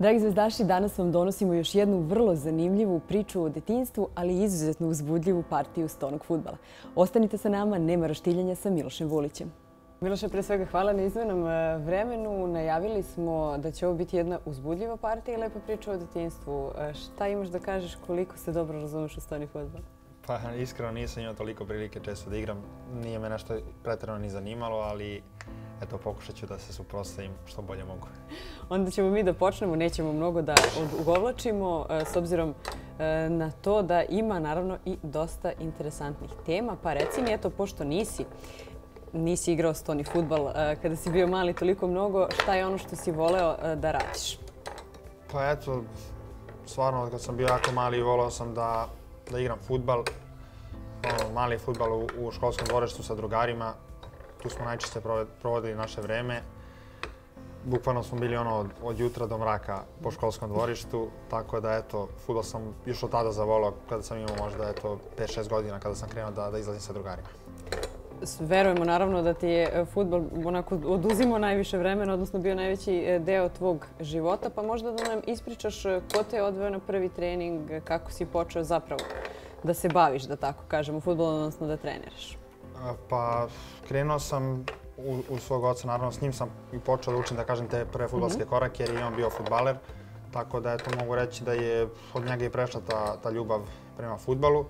Dragi zvezdaši, danas vam donosimo još jednu vrlo zanimljivu priču o detinjstvu, ali i izuzetno uzbudljivu partiju stonog fudbala. Ostanite sa nama, nema roštiljanja sa Milošem Vulićem. Miloše, pre svega hvala na izvenom vremenu. Najavili smo da će ovo biti jedna uzbudljiva partija i lepa priča o detinjstvu. Šta imaš da kažeš, koliko se dobro razumeš u stoni fudbal? Pa iskreno nisam imao toliko prilike često da igram. Nije me nešto preterano ni zanimalo, ali eto, pokušat ću da se suprotstavim što bolje mogu. Onda ćemo mi da počnemo, nećemo mnogo da odugovlačimo, s obzirom na to da ima naravno i dosta interesantnih tema. Pa reci mi, eto, pošto nisi igrao stoni fudbal kada si bio mali toliko mnogo, šta je ono što si voleo da radiš? Pa eto, stvarno kad sam bio jako mali voleo sam da igram fudbal, mali fudbal u školskom dvorištu sa drugarima. Tu smo najčešće provodili naše vreme. Bukvalno smo bili ono od jutra do mraka po školskom dvorištu, tako da eto, fudbal sam još od tada zavoleo kada sam imao možda eto 5-6 godina kada sam krenuo da izlazim sa drugarima. Verujemo naravno da ti je fudbal onako oduzimao najviše vremena, odnosno bio najveći deo tvog života, pa možda da nam ispričaš ko te je odveo na prvi trening, kako si počeo zapravo da se baviš, da tako kažemo, fudbalom, odnosno da treniraš. Pa krenuo sam uz svog oca, naravno s njim sam i počeo da učim, da kažem, te prve fudbalske korake jer je on bio fudbaler, tako da eto mogu reći da je od njega i prešla ta ljubav prema fudbalu.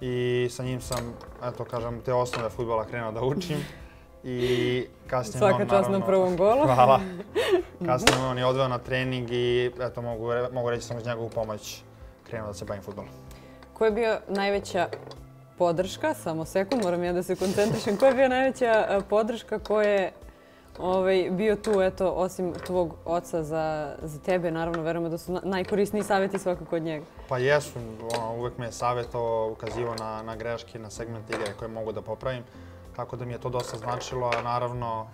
I sa njim sam, eto kažem, te osnove fudbala krenuo da učim i kasnije on naravno... Svaka čast na prvom golu. Hvala. Kasnije on je odveo na trening i eto mogu reći sam uz njegovu pomoć krenuo da se bavim fudbalom. Ko je bio najveća podrška, samo sekund, moram ja da se koncentrišem, ko je bio najveća podrška, ko je bio tu, eto, osim tvog oca za tebe, naravno, verujemo da su najkorisniji savjeti svakako od njega. Pa jesu, uvek me je savjetovao, ukazivao na greške, na segmente igre koje mogu da popravim, tako da mi je to dosta značilo, a naravno...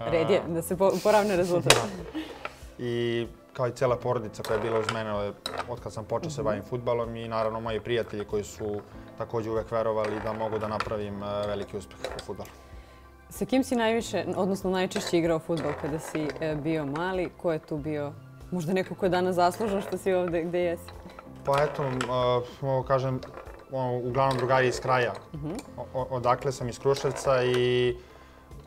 Red je, da se poravne rezultat. I kao i cijela porodica koja je bila uz mene od kad sam počeo se bavim fudbalom i naravno moji prijatelji koji su također uvek verovali da mogu da napravim veliki uspeh u fudbalu. Sa kim si najviše, odnosno najčešće igrao fudbal kada si bio mali? Ko je tu bio? Možda neko ko je danas zaslužan što si ovde gde jesi? Pa eto, mogu kažem, uglavnom drugari iz kraja. Odakle sam, iz Kruševca i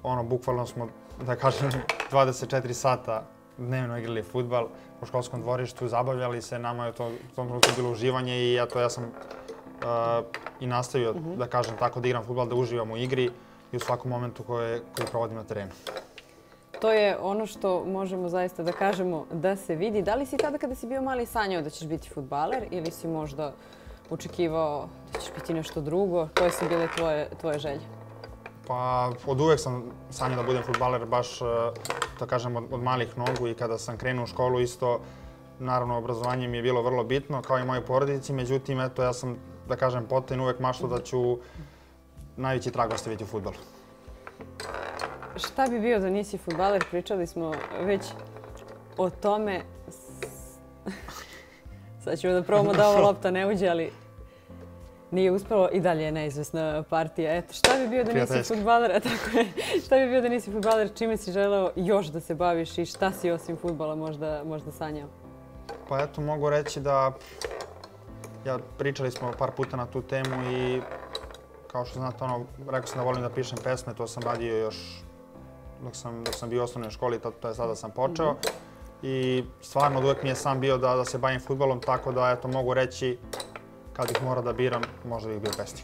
ono, bukvalno smo, da kažem, 24 sata dnevno igrali fudbal u školskom dvorištu, zabavljali se, nama je to u tom trenutku bilo uživanje i eto ja sam i nastavio, da kažem tako, da igram fudbal, da uživam u igri i u svakom momentu koji provodim na terenu. To je ono što možemo zaista da kažemo da se vidi. Da li si tada kada si bio mali sanjao da ćeš biti fudbaler ili si možda očekivao da ćeš biti nešto drugo? Koje su bile tvoje želje? Pa od uvek sam sanjao da budem fudbaler, baš da kažem od malih nogu i kada sam krenuo u školu isto, naravno obrazovanje mi je bilo vrlo bitno kao i moji porodici, međutim eto ja sam da kažem potajno uvek maštao da ću najveći trag ostaviti u fudbalu. Šta bi bio da nisi fudbaler? Pričali smo već o tome. Sad ćemo da probamo da ova lopta ne uđe, ali nije uspelo i dalje je neizvesna partija. Eto, šta bi bio da nisi fudbaler? Šta bi bio da nisi fudbaler? Čime si želeo još da se baviš i šta si osim fudbala možda sanjao? Pa eto, mogu reći da pričali smo par puta na tu temu i kao što znate, rekao sam da volim da pišem pesme, to sam radio još dok sam bio u osnovnoj školi, to je sada sam počeo. I stvarno od uvek mi je san bio da se bavim fudbalom, tako da eto mogu reći kad bih morao da biram, možda bih bio pesnik.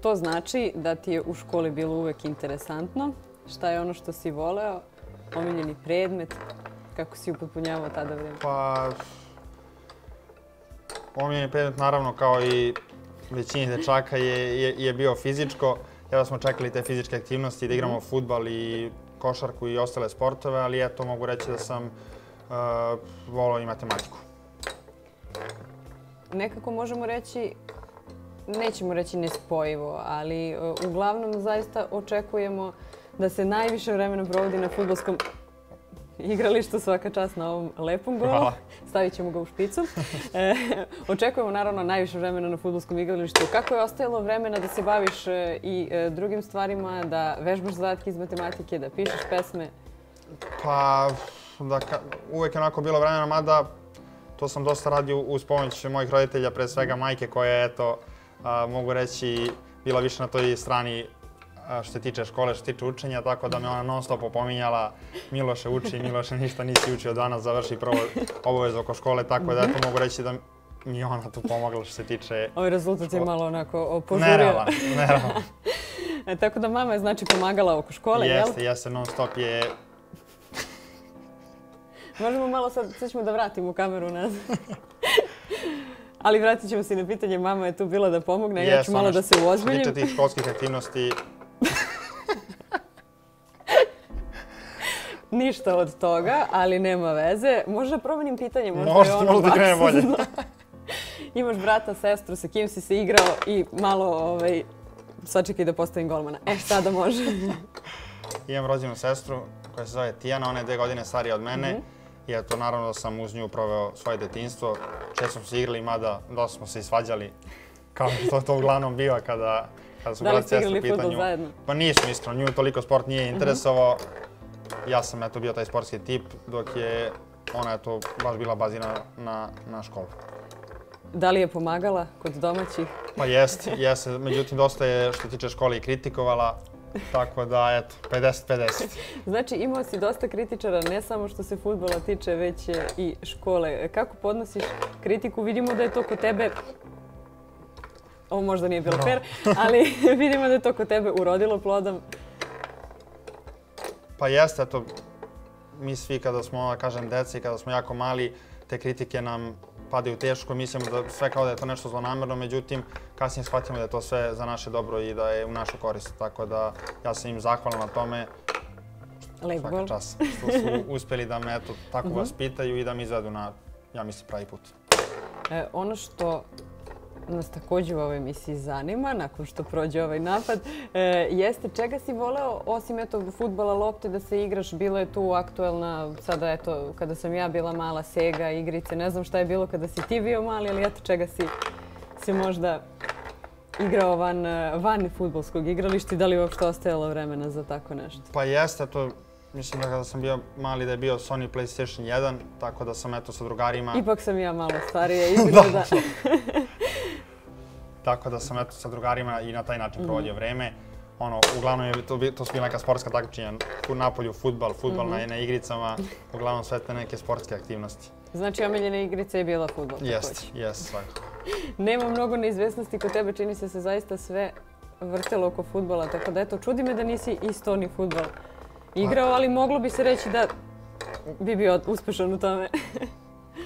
To znači da ti je u školi bilo uvek interesantno. Šta je ono što si voleo? Omiljeni predmet? Kako si upotpunjavao tada vreme? Pa, omiljeni predmet naravno kao i većini dečaka je bio fizičko, jer da smo čekali te fizičke aktivnosti, da igramo fudbal i košarku i ostale sportove, ali eto mogu reći da sam voleo i matematiku. Nekako možemo reći, nećemo reći nespojivo, ali uglavnom zaista očekujemo da se najviše vremena provodi na fudbalskom igralištu. Svaka čast na ovom lepom golu. Stavit ćemo ga u špicu. Očekujemo naravno najviše vremena na fudbalskom igralištu. Kako je ostajalo vremena da se baviš i drugim stvarima, da vežbaš zadatke iz matematike, da pišeš pesme? Pa uvek je onako bilo vremena, mada to sam dosta radio uz pomoć mojih roditelja, pre svega majke koja je, eto, mogu reći, bila više na toj strani što se tiče škole, što se tiče učenja, tako da me ona non stop opominjala Miloše uči, Miloše ništa nisi učio danas, završi prvo obavezu oko škole, tako da eto mogu reći da mi je ona tu pomogla što se tiče... Ovaj rezultat je malo onako požurio. Nerealan. Tako da mama je znači pomagala oko škole, jel? Jeste, non stop je... Možemo malo sad ćemo da vratimo kameru nazad. Ali vratit ćemo se i na pitanje, mama je tu bila da pomogne, ja ću malo da se uozbiljim. Što se tiče tih školskih aktivnosti... Ništa od toga, ali nema veze. Možda promenim pitanje, možda je ono... Možda krene bolje. Imaš brata, sestru, sa kim si se igrao i malo... Sačekaj da postavim golmana. Sada može. Imam rođenu sestru koja se zove Tijana, ona je 2 godine starija od mene. I eto, naravno da sam uz nju proveo svoje detinjstvo. Često smo se igrali, mada dosta smo se i svađali. Kao što to uglavnom biva kada su brat i sestra u pitanju. Da li ste igrali fudbal zajedno? Pa nismo, iskreno. Nju toliko sport nije interesovao. Ja sam eto bio taj sportski tip, dok je ona eto baš bila bazirana na školu. Da li je pomagala kod domaćih? Pa jeste. Međutim, dosta je što tiče škole i kritikovala. Tako da, eto, 50-50. Znači, imao si dosta kritičara, ne samo što se fudbala tiče, već i škole. Kako podnosiš kritiku? Vidimo da je to kod tebe... Ovo možda nije bilo fair, ali vidimo da je to kod tebe urodilo plodom. Pa jeste, eto, mi svi kada smo, kažem, deci, kada smo jako mali, te kritike nam padaju teško. Mislimo da sve kao da je to nešto zlonamerno, međutim, kasnije shvatimo da je to sve za naše dobro i da je u našu korist. Tako da ja sam im zahvalan na tome svaka čast što su uspeli da me tako vaspitaju i da mi izvedu na, ja mislim, pravi put. Ono što nas takođe u ovoj emisiji zanima, nakon što prođe ovaj napad, jeste čega si voleo, osim fudbala, lopte, da se igraš? Bilo je tu aktuelna, sada eto, kada sam ja bila mala, Sega, igrice, ne znam šta je bilo kada si ti bio mali, ali eto čega si se možda igrao van fudbalskog igrališta i da li uopšte ostajalo vremena za tako nešto? Pa jeste, to mislim da kada sam bio mali da je bio Sony PlayStation 1, tako da sam eto sa drugarima... Ipak sam ja malo starija igrao, da. Tako da sam eto sa drugarima i na taj način provodio vreme. Ono, uglavnom je to bila neka sportska takmičenja, napolju fudbal na igricama, uglavnom sve te neke sportske aktivnosti. Znači, omiljena igrica je bila fudbal, takođe. Jeste, svakako. Nema mnogo neizvesnosti kod tebe, čini se zaista sve vrtelo oko fudbala, tako da eto, čudi me da nisi isto ni fudbal igrao, ali moglo bi se reći da bi bio uspešan u tome.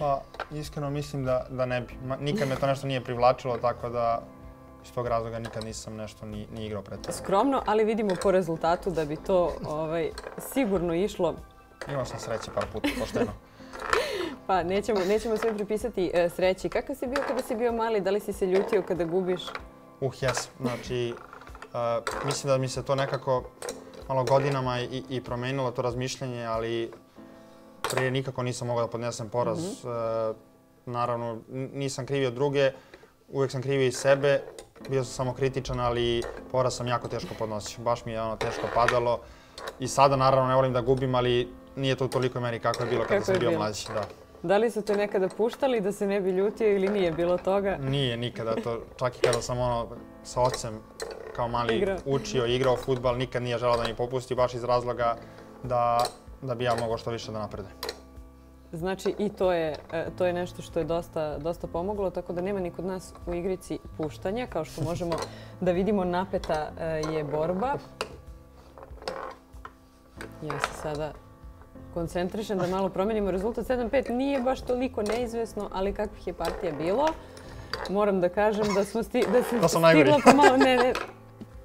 Pa, iskreno mislim da ne bi. Nikad me to nešto nije privlačilo, tako da iz tog razloga nikad nisam nešto ni igrao pred toga. Skromno, ali vidimo po rezultatu da bi to sigurno išlo. Imao sam sreće par puta, pošteno. Pa, nećemo sve pripisati sreći. Kakav si bio kada si bio mali? Da li si se ljutio kada gubiš? Jesam. Znači, mislim da mi se to nekako malo godinama i promenilo to razmišljanje, ali prije nikako nisam mogao da podnesem poraz. Naravno, nisam krivio druge, uvek sam krivio i sebe. Bio sam samo kritičan, ali poraz sam jako teško podnosio. Baš mi je teško padalo. I sada, naravno, ne volim da gubim, ali nije to u tolikoj meri kako je bilo kada sam bio mlađi. Da li su te nekada puštali da se ne bi ljutio ili nije bilo toga? Nije, nikada. Čak i kada sam sa ocem kao mali učio i igrao fudbal, nikad nije želao da mi popusti, baš iz razloga da bi ja mogao što više da napredujem. Znači i to je nešto što je dosta pomoglo, tako da nema ni kod nas u igrici puštanja. Kao što možemo da vidimo, napeta je borba. Ja se sada koncentrišem da malo promenimo rezultat. 7-5 nije baš toliko neizvesno, ali kakvih je partija bilo. Moram da kažem da sam stigla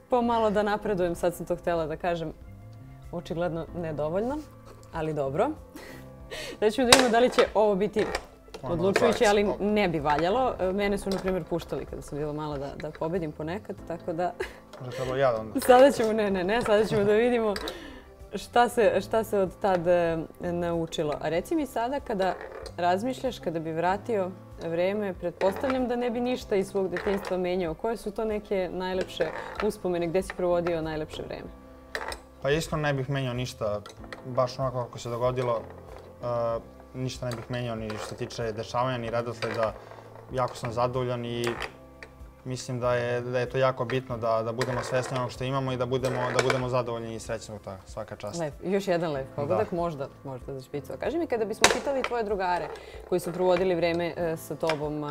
pomalo da napredujem, sad sam to htela da kažem. Očigledno nedovoljno, ali dobro. Znači da vidimo da li će ovo biti odlučujuće, ali ne bi valjalo. Mene su, na primjer, puštali kada sam bila mala da pobedim ponekad, tako da... Možda trebalo ja da onda. Sada ćemo da vidimo šta se od tad naučilo. A reci mi sada, kada razmišljaš, kada bi vratio vreme, pretpostavljam da ne bi ništa iz svog detinjstva menjao. Koje su to neke najlepše uspomene, gde si provodio najlepše vreme? Pa iskreno ne bih menjao ništa, baš onako kako se dogodilo. ništa ne bih menjao ni što se tiče dešavanja ni redosleda. Jako sam zadovoljan i mislim da je to jako bitno da budemo svesni onog što imamo i da budemo zadovoljni i srećni u toga. Svaka čast. Lep, još jedan lep pogodak, možda za špicu. Kaži mi, kada bismo pitali tvoje drugare koji su provodili vreme sa tobom,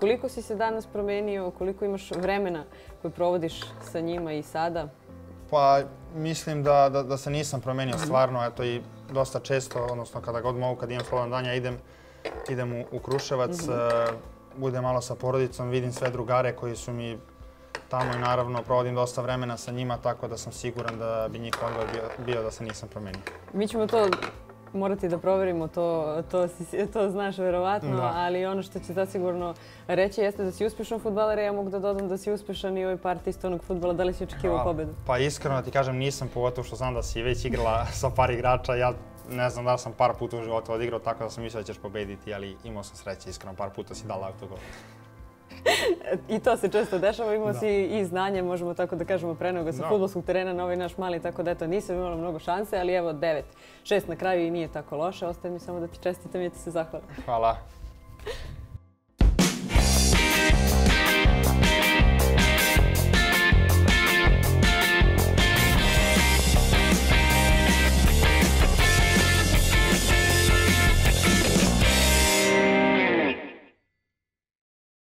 koliko si se danas promenio, koliko imaš vremena koje provodiš sa njima i sada? Pa mislim da se nisam promenio stvarno, eto i dosta često, odnosno kada god mogu, kad imam slobodan dan, ja idem u Kruševac, budem malo sa porodicom, vidim sve drugare koji su mi tamo i naravno provodim dosta vremena sa njima, tako da sam siguran da bi njih odgovor bio da se nisam promenio. Mi ćemo to morati da proverimo, to znaš verovatno, ali ono što ću zasigurno reći jeste da si uspješan fudbaler, ja mogu da dodam da si uspješan i ovoj partiji istonog fudbala. Da li si očekivao pobedu? Pa iskreno da ti kažem nisam, pogotovo što znam da si već igrala sa par igrača. Ja ne znam da sam par puta u životu odigrao, tako da sam mislio da ćeš pobediti, ali imao sam sreće, iskreno par puta si dala autogol. I to se često dešava, imao si i znanje, možemo tako da kažemo, prenoga sa fudbalskog terena na ovaj naš mali, tako da eto nisam imala mnogo šanse, ali evo 9-6 na kraju i nije tako loše, ostaje mi samo da ti čestitam i ti se zahvalim. Hvala.